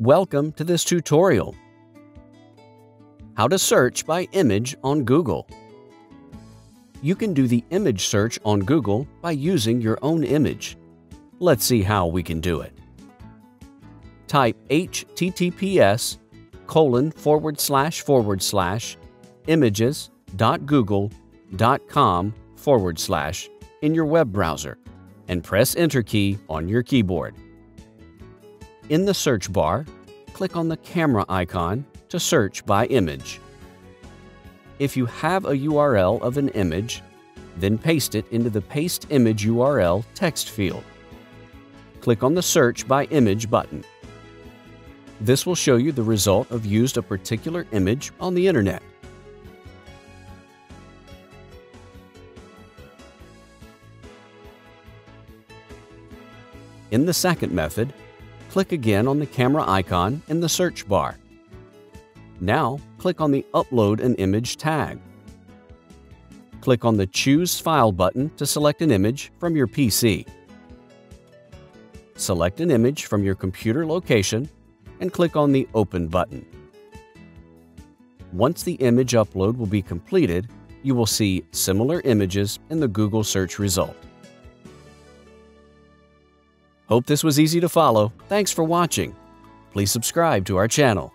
Welcome to this tutorial. How to search by image on Google. You can do the image search on Google by using your own image. Let's see how we can do it. Type https://images.google.com/ in your web browser and press Enter key on your keyboard. In the search bar, click on the camera icon to search by image. If you have a URL of an image, then paste it into the Paste Image URL text field. Click on the Search by Image button. This will show you the result of using a particular image on the internet. In the second method, click again on the camera icon in the search bar. Now, click on the Upload an Image tag. Click on the Choose File button to select an image from your PC. Select an image from your computer location and click on the Open button. Once the image upload will be completed, you will see similar images in the Google search result. Hope this was easy to follow. Thanks for watching. Please subscribe to our channel.